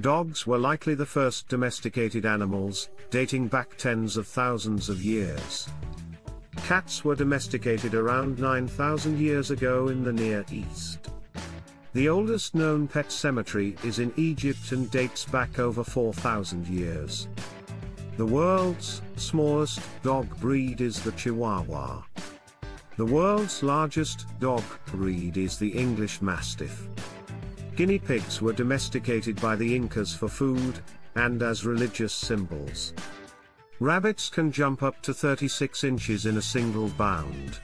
Dogs were likely the first domesticated animals, dating back tens of thousands of years. Cats were domesticated around 9,000 years ago in the Near East. The oldest known pet cemetery is in Egypt and dates back over 4,000 years. The world's smallest dog breed is the Chihuahua. The world's largest dog breed is the English Mastiff. Guinea pigs were domesticated by the Incas for food, and as religious symbols. Rabbits can jump up to 36 inches in a single bound.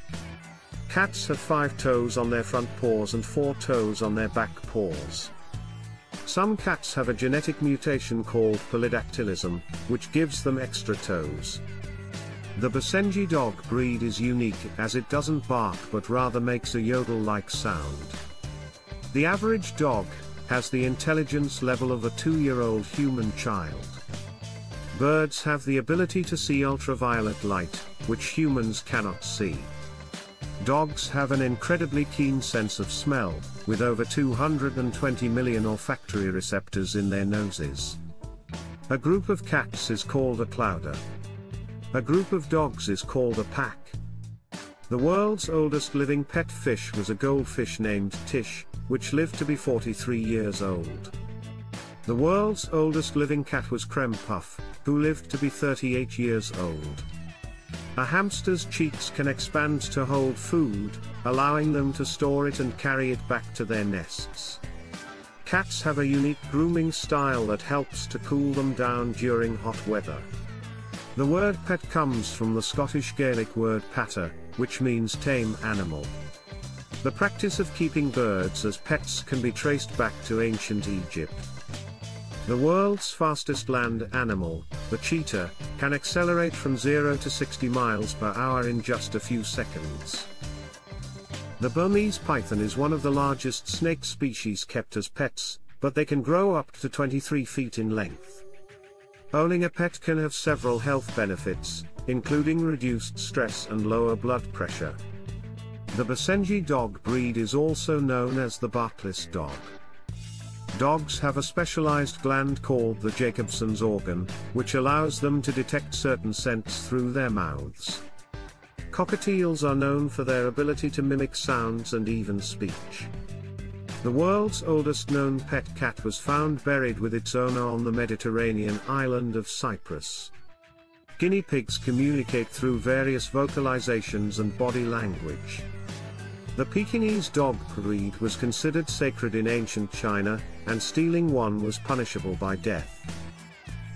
Cats have 5 toes on their front paws and 4 toes on their back paws. Some cats have a genetic mutation called polydactylism, which gives them extra toes. The Basenji dog breed is unique as it doesn't bark but rather makes a yodel-like sound. The average dog has the intelligence level of a 2-year-old human child. Birds have the ability to see ultraviolet light, which humans cannot see. Dogs have an incredibly keen sense of smell, with over 220 million olfactory receptors in their noses. A group of cats is called a clowder. A group of dogs is called a pack. The world's oldest living pet fish was a goldfish named Tish, which lived to be 43 years old. The world's oldest living cat was Creme Puff, who lived to be 38 years old. A hamster's cheeks can expand to hold food, allowing them to store it and carry it back to their nests. Cats have a unique grooming style that helps to cool them down during hot weather. The word pet comes from the Scottish Gaelic word patter, which means tame animal. The practice of keeping birds as pets can be traced back to ancient Egypt. The world's fastest land animal, the cheetah, can accelerate from 0 to 60 miles per hour in just a few seconds. The Burmese python is one of the largest snake species kept as pets, but they can grow up to 23 feet in length. Owning a pet can have several health benefits, including reduced stress and lower blood pressure. The Basenji dog breed is also known as the barkless dog. Dogs have a specialized gland called the Jacobson's organ, which allows them to detect certain scents through their mouths. Cockatiels are known for their ability to mimic sounds and even speech. The world's oldest known pet cat was found buried with its owner on the Mediterranean island of Cyprus. Guinea pigs communicate through various vocalizations and body language. The Pekingese dog breed was considered sacred in ancient China, and stealing one was punishable by death.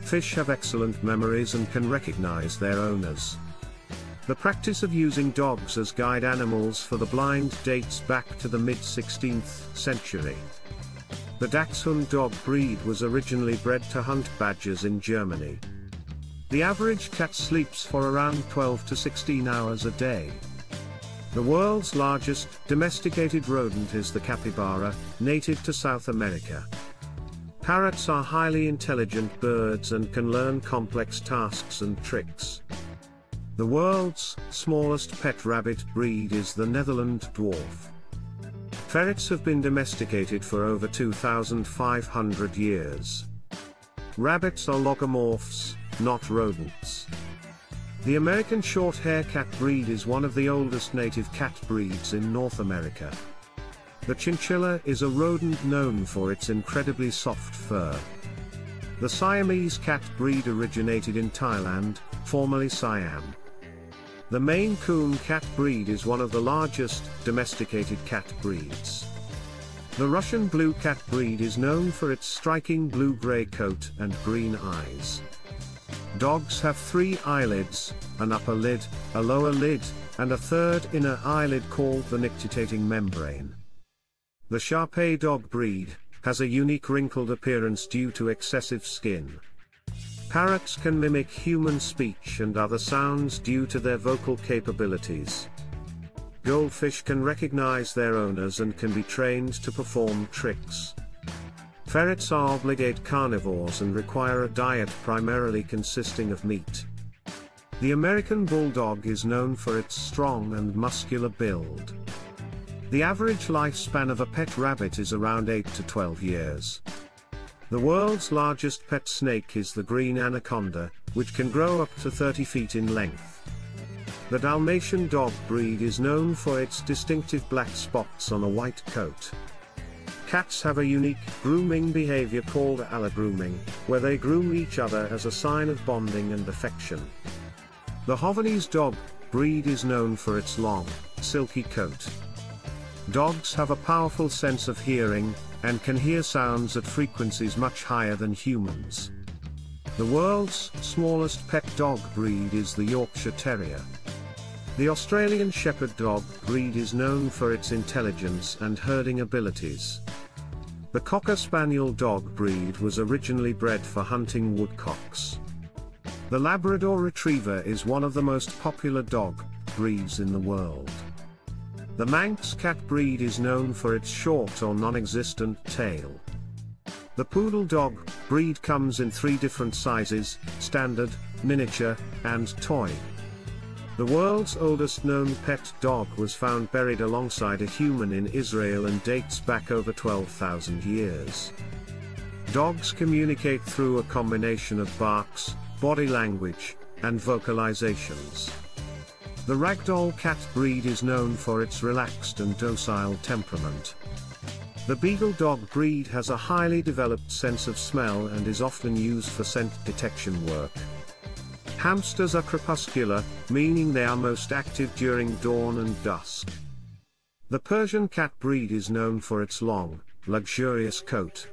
Fish have excellent memories and can recognize their owners. The practice of using dogs as guide animals for the blind dates back to the mid-16th century. The Dachshund dog breed was originally bred to hunt badgers in Germany. The average cat sleeps for around 12 to 16 hours a day. The world's largest domesticated rodent is the capybara, native to South America. Parrots are highly intelligent birds and can learn complex tasks and tricks. The world's smallest pet rabbit breed is the Netherland dwarf. Ferrets have been domesticated for over 2,500 years. Rabbits are logomorphs, not rodents. The American short-hair cat breed is one of the oldest native cat breeds in North America. The chinchilla is a rodent known for its incredibly soft fur. The Siamese cat breed originated in Thailand, formerly Siam. The Maine Coon cat breed is one of the largest domesticated cat breeds. The Russian Blue cat breed is known for its striking blue-gray coat and green eyes. Dogs have 3 eyelids, an upper lid, a lower lid, and a third inner eyelid called the nictitating membrane. The Shar-Pei dog breed has a unique wrinkled appearance due to excessive skin. Parrots can mimic human speech and other sounds due to their vocal capabilities. Goldfish can recognize their owners and can be trained to perform tricks. Ferrets are obligate carnivores and require a diet primarily consisting of meat. The American bulldog is known for its strong and muscular build. The average lifespan of a pet rabbit is around 8 to 12 years. The world's largest pet snake is the green anaconda, which can grow up to 30 feet in length. The Dalmatian dog breed is known for its distinctive black spots on a white coat. Cats have a unique grooming behavior called allogrooming, where they groom each other as a sign of bonding and affection. The Havanese dog breed is known for its long, silky coat. Dogs have a powerful sense of hearing, and can hear sounds at frequencies much higher than humans. The world's smallest pet dog breed is the Yorkshire Terrier. The Australian Shepherd dog breed is known for its intelligence and herding abilities. The Cocker Spaniel dog breed was originally bred for hunting woodcocks. The Labrador Retriever is one of the most popular dog breeds in the world. The Manx cat breed is known for its short or non-existent tail. The Poodle dog breed comes in three different sizes: standard, miniature, and toy. The world's oldest known pet dog was found buried alongside a human in Israel and dates back over 12,000 years. Dogs communicate through a combination of barks, body language, and vocalizations. The Ragdoll cat breed is known for its relaxed and docile temperament. The Beagle dog breed has a highly developed sense of smell and is often used for scent detection work. Hamsters are crepuscular, meaning they are most active during dawn and dusk. The Persian cat breed is known for its long, luxurious coat.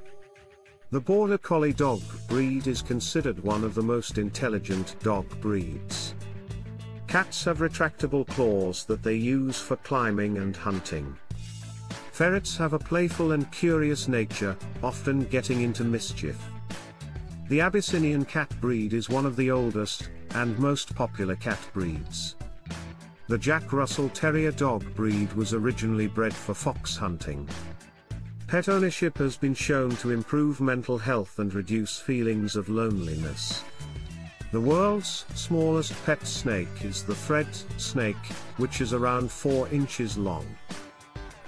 The Border Collie dog breed is considered one of the most intelligent dog breeds. Cats have retractable claws that they use for climbing and hunting. Ferrets have a playful and curious nature, often getting into mischief. The Abyssinian cat breed is one of the oldest and most popular cat breeds. The Jack Russell Terrier dog breed was originally bred for fox hunting. Pet ownership has been shown to improve mental health and reduce feelings of loneliness. The world's smallest pet snake is the thread snake, which is around 4 inches long.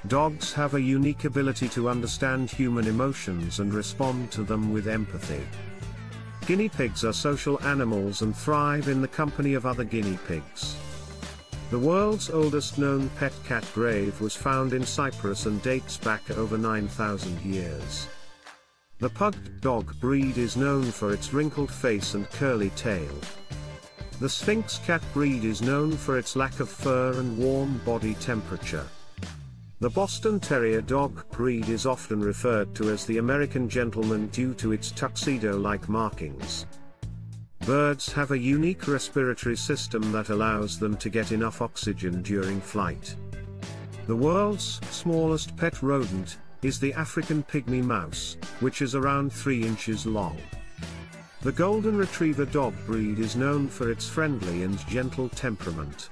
Dogs have a unique ability to understand human emotions and respond to them with empathy. Guinea pigs are social animals and thrive in the company of other guinea pigs. The world's oldest known pet cat grave was found in Cyprus and dates back over 9,000 years. The pug dog breed is known for its wrinkled face and curly tail. The Sphinx cat breed is known for its lack of fur and warm body temperature. The Boston Terrier dog breed is often referred to as the American gentleman due to its tuxedo-like markings. Birds have a unique respiratory system that allows them to get enough oxygen during flight. The world's smallest pet rodent is the African pygmy mouse, which is around 3 inches long. The Golden Retriever dog breed is known for its friendly and gentle temperament.